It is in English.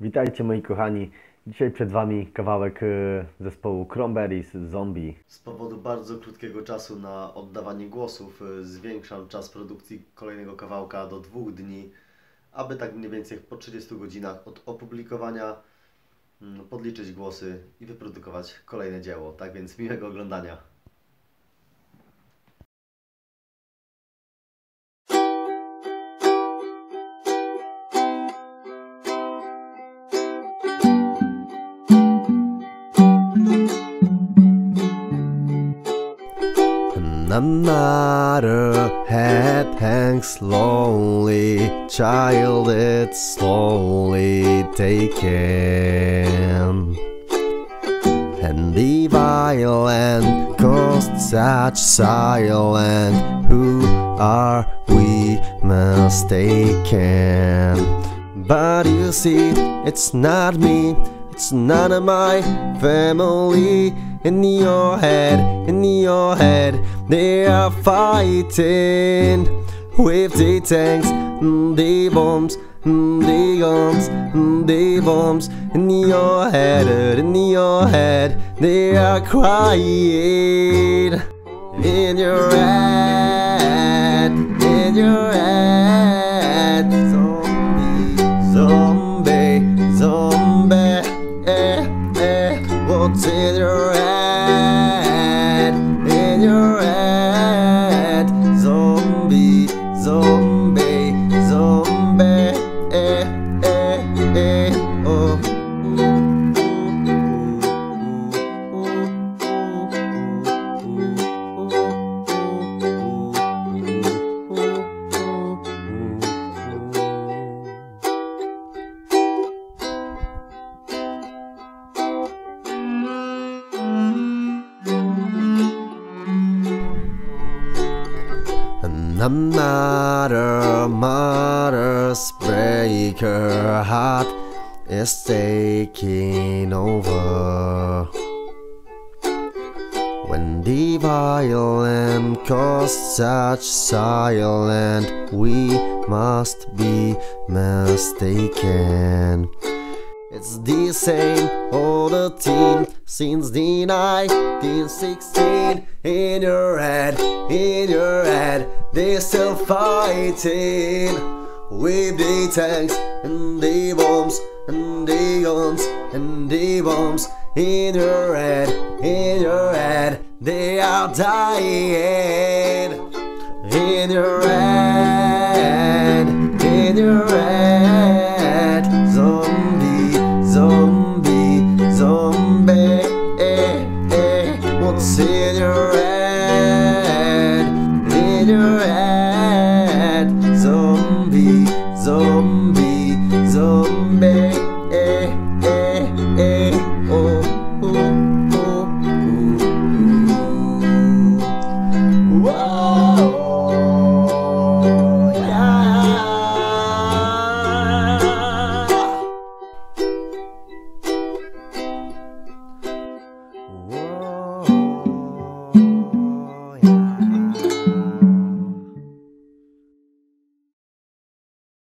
Witajcie moi kochani, dzisiaj przed wami kawałek zespołu Cranberries, Zombie. Z powodu bardzo krótkiego czasu na oddawanie głosów zwiększam czas produkcji kolejnego kawałka do 2 dni, aby tak mniej więcej po 30 godzinach od opublikowania podliczyć głosy i wyprodukować kolejne dzieło. Tak więc miłego oglądania. Another head hangs lonely, child it's slowly taken, and the violent caused such silence. Who are we mistaken? But you see, it's not me, it's none of my family. In your head, they are fighting with the tanks, the bombs, the guns, the bombs. In your head, they are crying. In your head, zombie, zombie. What's in your head? In your head, zombie, zombie, zombie. Oh. Another mother's breaker heart is taking over, when the violent caused such silence. We must be mistaken. It's the same old routine since the 1916. In your head, they're still fighting with the tanks and the bombs and the guns and the bombs. In your head, they are dying.